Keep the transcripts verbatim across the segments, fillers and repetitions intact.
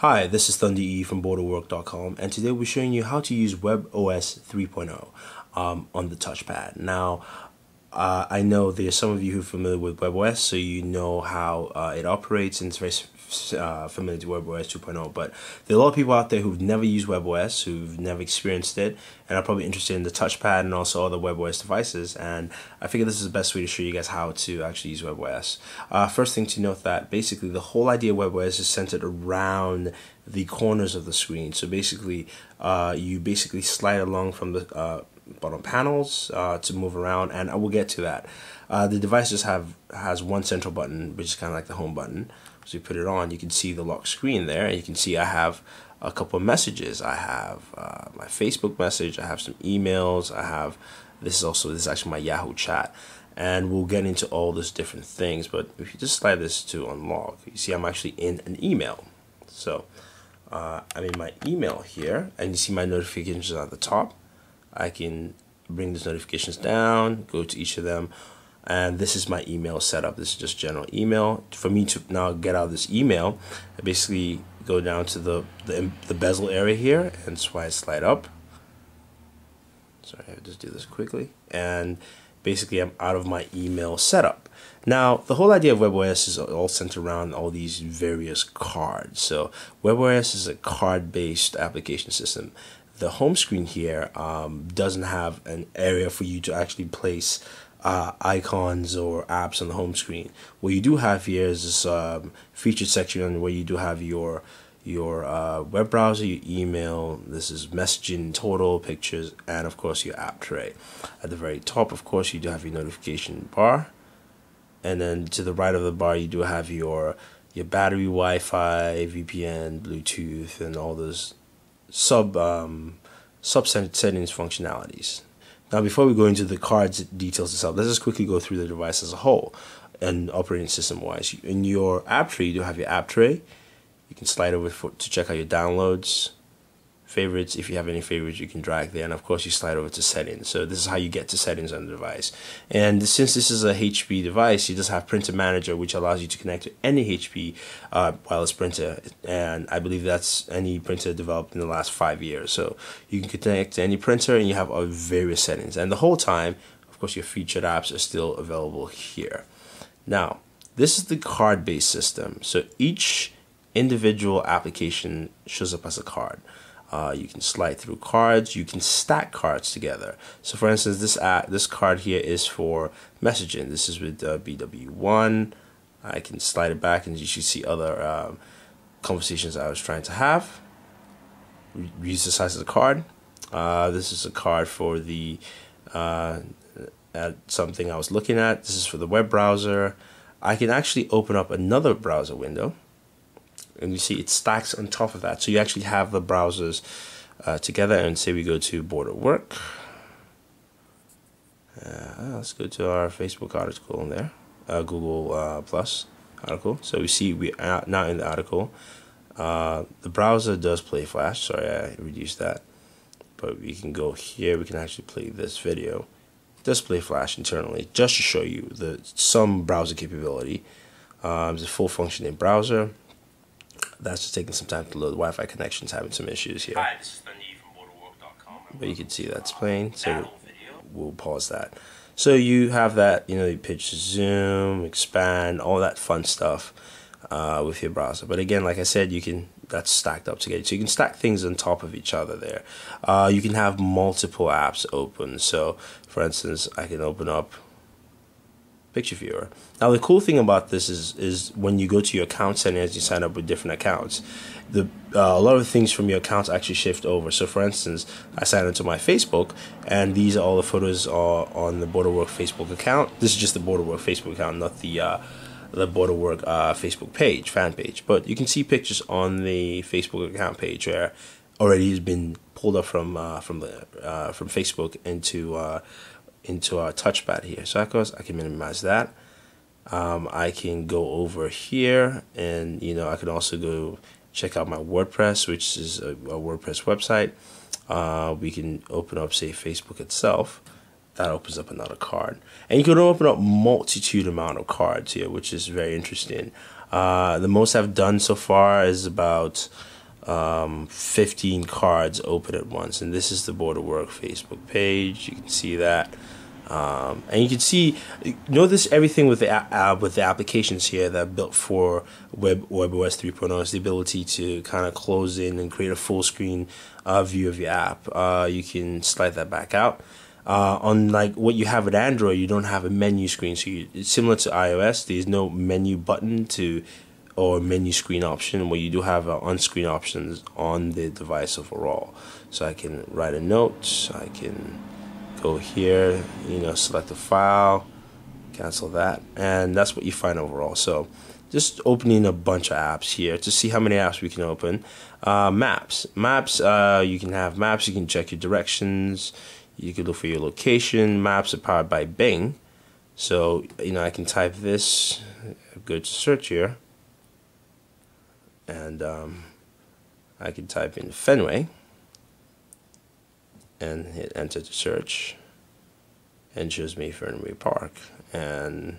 Hi, this is Thunder E from Booredatwork dot com, and today we're showing you how to use WebOS three point oh um, on the touchpad. Now, uh, I know there are some of you who are familiar with WebOS, so you know how uh, it operates and it's very uh, familiar to WebOS two point oh, but there are a lot of people out there who've never used WebOS, who've never experienced it, and are probably interested in the touchpad and also other WebOS devices, and I figure this is the best way to show you guys how to actually use WebOS. Uh, first thing to note that basically the whole idea of WebOS is centered around the corners of the screen. So basically, uh, you basically slide along from the uh, bottom panels uh, to move around, and I will get to that. Uh, the device just have has one central button, which is kind of like the home button. So you put it on, you can see the lock screen there, and you can see I have a couple of messages. I have uh, my Facebook message, I have some emails, I have this is also this is actually my Yahoo chat, and we'll get into all those different things. But if you just slide this to unlock, you see I'm actually in an email. So Uh, I'm in my email here, and you see my notifications at the top. I can bring these notifications down, go to each of them, and this is my email setup. This is just general email. For me to now get out of this email, I basically go down to the, the, the bezel area here, and slide slide up. Sorry, I'll just do this quickly. And basically, I'm out of my email setup. Now, the whole idea of WebOS is all centered around all these various cards. So, WebOS is a card-based application system. The home screen here um, doesn't have an area for you to actually place uh, icons or apps on the home screen. What you do have here is this um, featured section where you do have your your uh, web browser, your email, this is messaging, total, pictures, and of course your app tray. At the very top, of course, you do have your notification bar, and then to the right of the bar, you do have your your battery, Wi-Fi, V P N, Bluetooth, and all those sub um, sub settings functionalities. Now, before we go into the cards details itself, let's just quickly go through the device as a whole and operating system wise. In your app tray, you do have your app tray. You can slide over for, to check out your downloads, favorites. If you have any favorites, you can drag there. And of course, you slide over to settings. So this is how you get to settings on the device. And since this is a H P device, you just have Printer Manager, which allows you to connect to any H P uh, wireless printer. And I believe that's any printer developed in the last five years. So you can connect to any printer, and you have all various settings. And the whole time, of course, your featured apps are still available here. Now, this is the card-based system. So each individual application shows up as a card. Uh, you can slide through cards. You can stack cards together. So, for instance, this app, this card here is for messaging. This is with uh, B W one. I can slide it back, and you should see other um, conversations I was trying to have. Use the size of the card. Uh, this is a card for the uh, at something I was looking at. This is for the web browser. I can actually open up another browser window. And you see it stacks on top of that. So you actually have the browsers uh, together. And say we go to Border Work. Uh, let's go to our Facebook article in there. Uh, Google uh, Plus article. So we see we are not in the article. Uh, the browser does play Flash. Sorry, I reduced that. But we can go here. We can actually play this video. It does play Flash internally just to show you the some browser capability. Um, it's a full functioning browser. That's just taking some time to load. Wi-Fi connection's having some issues here. Hi, this is Denis from Booredatwork dot com. But you can see that's playing, so we'll pause that. So you have that, you know, you pitch, zoom, expand, all that fun stuff uh, with your browser. But again, like I said, you can that's stacked up together. So you can stack things on top of each other there. Uh, you can have multiple apps open. So, for instance, I can open up Picture Viewer. Now the cool thing about this is is when you go to your account settings, you sign up with different accounts. The uh, a lot of things from your accounts actually shift over. So for instance, I signed into my Facebook, and these are all the photos are on the Booredatwork Facebook account. This is just the Booredatwork Facebook account, not the uh, the Booredatwork uh, Facebook page, fan page. But you can see pictures on the Facebook account page where already has been pulled up from uh, from the uh, from Facebook into. Uh, into our touchpad here. So of course I can minimize that. Um, I can go over here, and you know I can also go check out my WordPress, which is a, a WordPress website. Uh, we can open up, say, Facebook itself. That opens up another card, and you can open up multitude amount of cards here, which is very interesting. Uh, the most I've done so far is about um, fifteen cards open at once, and this is the Booredatwork Facebook page. You can see that. Um, and you can see, notice everything with the uh, with the applications here that are built for web WebOS three point oh is the ability to kind of close in and create a full screen uh, view of your app. Uh, you can slide that back out. Uh, on like what you have with Android, you don't have a menu screen, so you, it's similar to iOS. There's no menu button to or menu screen option. What you do have are on-screen options on the device overall. So I can write a note. I can go here, you know, select a file, cancel that, and that's what you find overall. So just opening a bunch of apps here to see how many apps we can open. Uh, maps. Maps, uh, you can have maps, you can check your directions, you can look for your location. Maps are powered by Bing. So, you know, I can type this, go to search here, and um, I can type in Fenway and hit enter to search, and shows me Fenway Park. And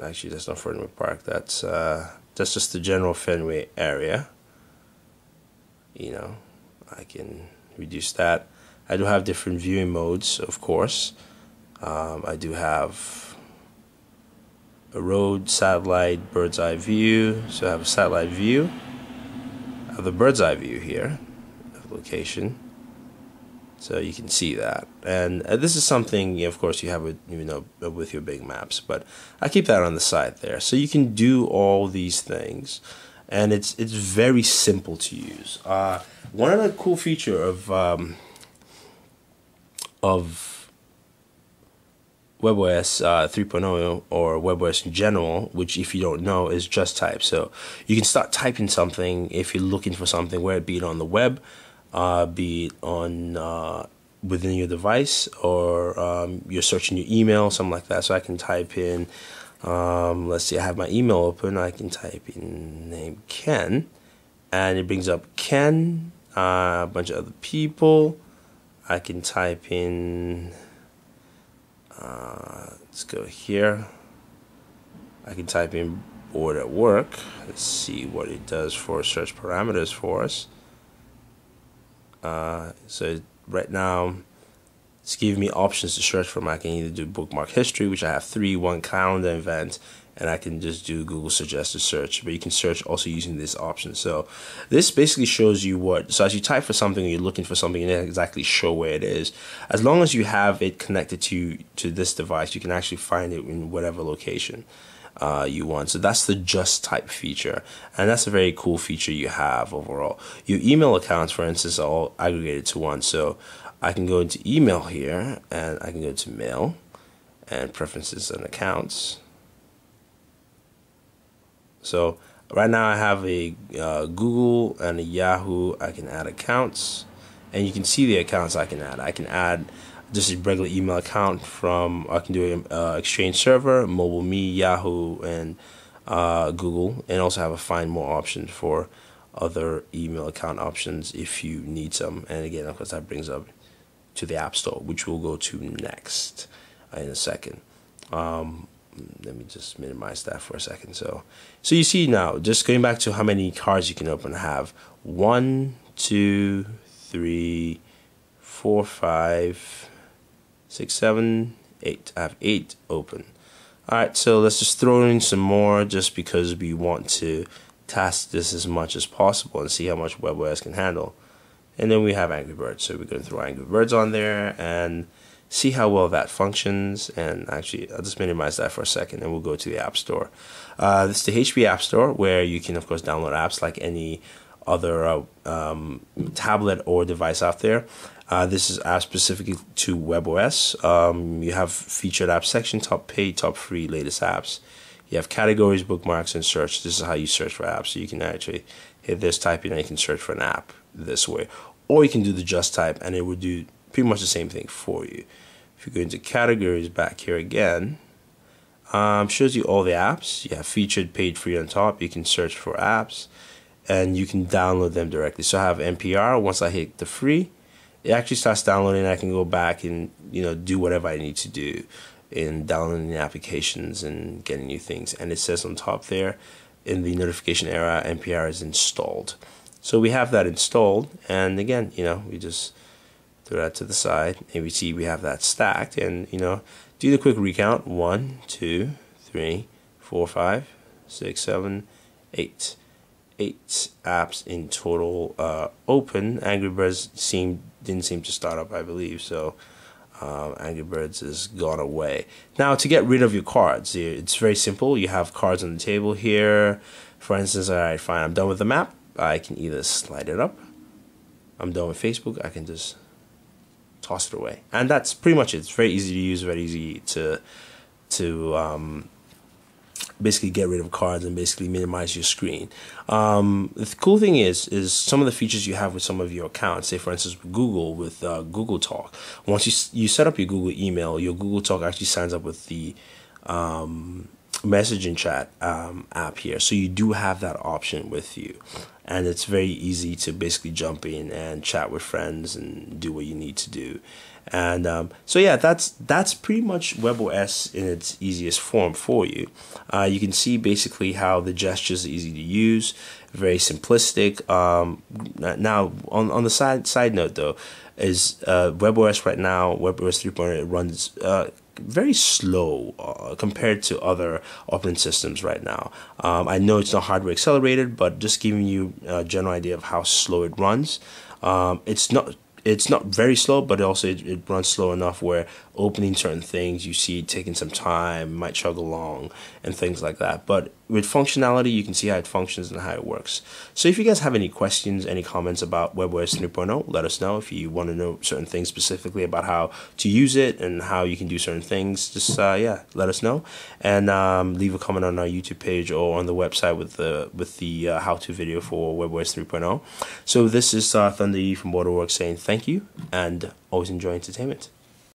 actually, that's not Fenway Park. That's uh, that's just the general Fenway area. You know, I can reduce that. I do have different viewing modes, of course. Um, I do have a road, satellite, bird's eye view. So I have a satellite view. I have the bird's eye view here of location. So you can see that, and uh, this is something, of course, you have with, you know, with your big maps. But I keep that on the side there, so you can do all these things, and it's it's very simple to use. Uh, one other cool feature of um, of WebOS uh, three point oh or WebOS in general, which if you don't know is just type. So you can start typing something if you're looking for something, whether it be it on the web, Uh, be it on uh, within your device, or um, you're searching your email, something like that. So I can type in, um, let's see, I have my email open. I can type in name Ken, and it brings up Ken, uh, a bunch of other people. I can type in, uh, let's go here. I can type in Booredatwork. Let's see what it does for search parameters for us. Uh, so right now it's giving me options to search from. I can either do bookmark history, which I have three, one calendar event, and I can just do Google suggested search. But you can search also using this option. So this basically shows you what, so as you type for something or you're looking for something, you don't exactly show where it is. As long as you have it connected to, to this device, you can actually find it in whatever location Uh, you want. So that's the just type feature, and that's a very cool feature you have overall. Your email accounts, for instance, are all aggregated to one. So I can go into email here, and I can go to mail and preferences and accounts. So right now I have a uh, Google and a Yahoo. I can add accounts, and you can see the accounts I can add. I can add just a regular email account from, I can do an uh, Exchange server, MobileMe, Yahoo, and uh, Google, and also have a find more option for other email account options if you need some. And again, of course, that brings up to the App Store, which we'll go to next uh, in a second. Um, let me just minimize that for a second. So, so you see now, just going back to how many cards you can open, have one, two, three, four, five, six, seven, eight. I have eight open. All right, so let's just throw in some more just because we want to task this as much as possible and see how much WebOS can handle. And then we have Angry Birds, so we're going to throw Angry Birds on there and see how well that functions. And actually, I'll just minimize that for a second, and we'll go to the App Store. Uh, this is the H P App Store, where you can, of course, download apps like any other uh, um, tablet or device out there. Uh, this is app specific to WebOS. Um, you have featured app section, top paid, top free, latest apps. You have categories, bookmarks, and search. This is how you search for apps. So you can actually hit this, type in, and you can search for an app this way. Or you can do the just type, and it will do pretty much the same thing for you. If you go into categories back here again, um, shows you all the apps. You have featured, paid, free on top. You can search for apps, and you can download them directly. So I have N P R. Once I hit the free, it actually starts downloading. I can go back and, you know, do whatever I need to do. in downloading applications and getting new things. And it says on top there, in the notification area, N P R is installed. So we have that installed, and again, you know, we just throw that to the side, and we see we have that stacked. And you know, do the quick recount: one, two, three, four, five, six, seven, eight, eight apps in total uh, open. Angry Birds seemed didn't seem to start up, I believe. So um, Angry Birds has gone away. Now to get rid of your cards, it's very simple. You have cards on the table here. For instance, all right, fine. I'm done with the map. I can either slide it up. I'm done with Facebook. I can just toss it away, and that's pretty much it. It's very easy to use, very easy to to um, basically get rid of cards and basically minimize your screen. Um, the cool thing is, is some of the features you have with some of your accounts. Say for instance, with Google with uh, Google Talk. Once you you set up your Google email, your Google Talk actually signs up with the um, messaging chat um, app here, so you do have that option with you. And it's very easy to basically jump in and chat with friends and do what you need to do. And um, so yeah, that's that's pretty much WebOS in its easiest form for you. Uh, you can see basically how the gestures are easy to use, very simplistic. Um, now on on the side side note though, is uh, WebOS right now, WebOS three point oh, it runs uh, very slow uh, compared to other operating systems right now. Um, I know it's not hardware accelerated, but just giving you a general idea of how slow it runs. Um, it's not it's not very slow, but also it, it runs slow enough where opening certain things, you see it taking some time, might chug along, and things like that. But with functionality, you can see how it functions and how it works. So if you guys have any questions, any comments about WebOS three point oh, let us know. If you want to know certain things specifically about how to use it and how you can do certain things, just uh, yeah, let us know. And um, leave a comment on our YouTube page or on the website with the with the uh, how-to video for WebOS three point oh. So this is uh, Thunder E from Booredatwork saying thank you, and always enjoy entertainment.